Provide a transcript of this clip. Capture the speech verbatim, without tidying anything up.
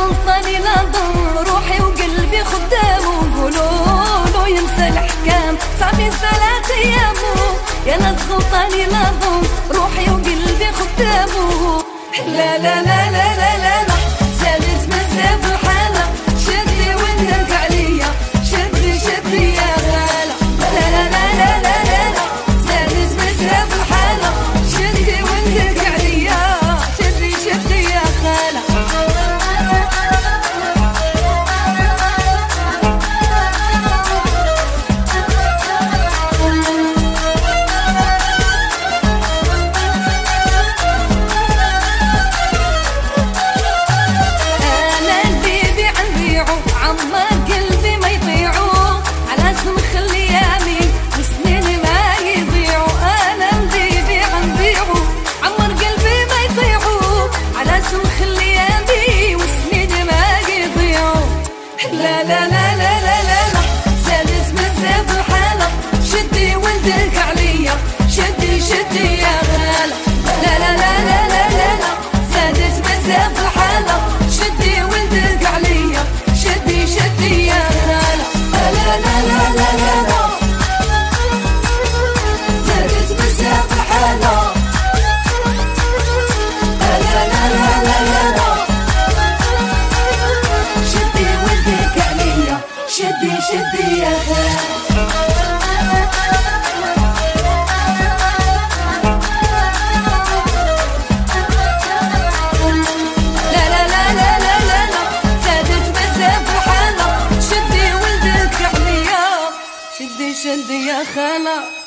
سلطاني نضل روحي وقلبي خدامه، وقولوله ينسى الحكام صعب ينسى ايامه. يا ناس سلطاني نضل روحي وقلبي خدامه. لا لا لا لا لا لا زادت مزيان فرحانة، شدي ونرجع عليا، شدي شدي يا غالة. لا لا لا لا لا لا زادت مزيان فرحانة، شدي ونرجع عليا، شدي شدي يا غالة. لا لا لا لا لا لا زادت مزيان فرحانة، شدي ولدك عليا، شدي شدي يا غالة. لا لا لا لا لا لا زادت مزيان فرحانة، شدي ولدك عليا، شدي شدي يا غالة. لا لا لا لا لا زادت مزيان فرحانة. لا لا لا لا لا شدي شدي يا غالي. شدي شدي يا خالة.